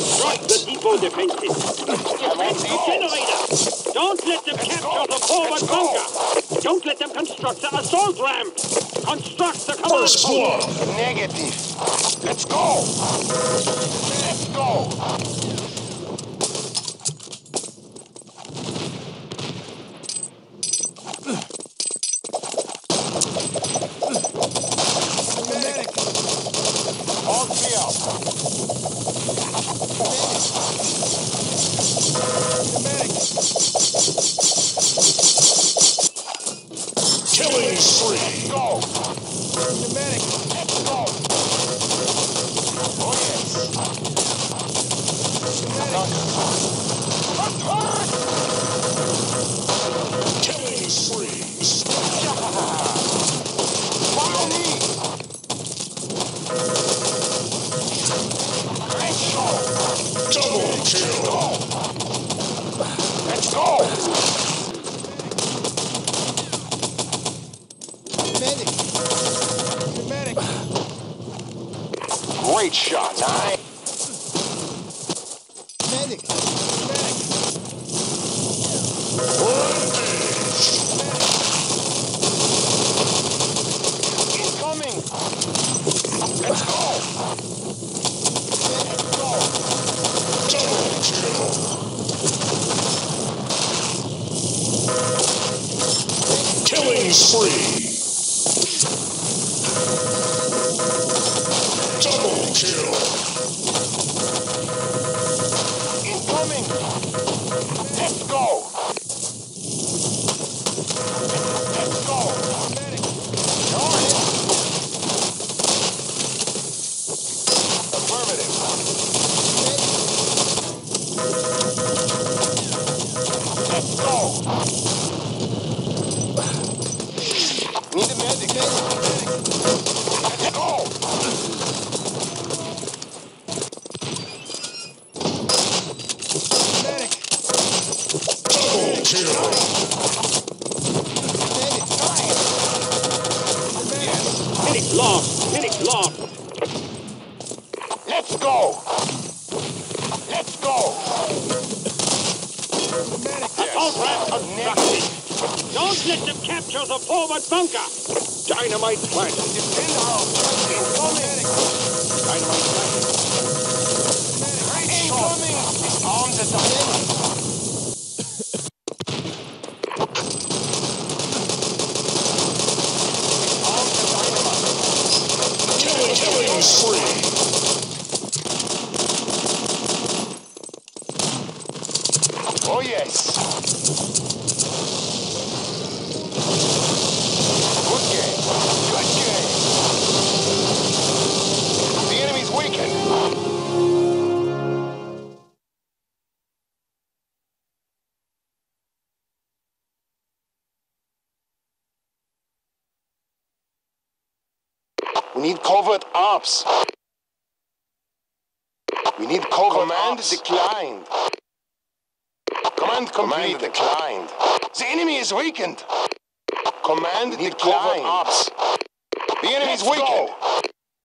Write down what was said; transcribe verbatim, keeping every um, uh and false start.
Strike the depot defenses. Defend the generator. Don't let them capture the forward bunker. Don't let them construct the assault ramp. Construct the command. First floor. Negative. Let's go. Let's go. Great shot, nine. Medic. Medic. Incoming. Let's go. Let's go. Double kill. Killing spree. Dynamite plant. Defend our objective. Incoming. Dynamite plant. Right incoming. Arm the dynamite. Killing, killing spree. Oh yes. We need covert ops. We need covert command ops. Declined. Command complete. Command declined. The enemy is weakened. Command declined. Ops. The enemy Let's is weakened. Go.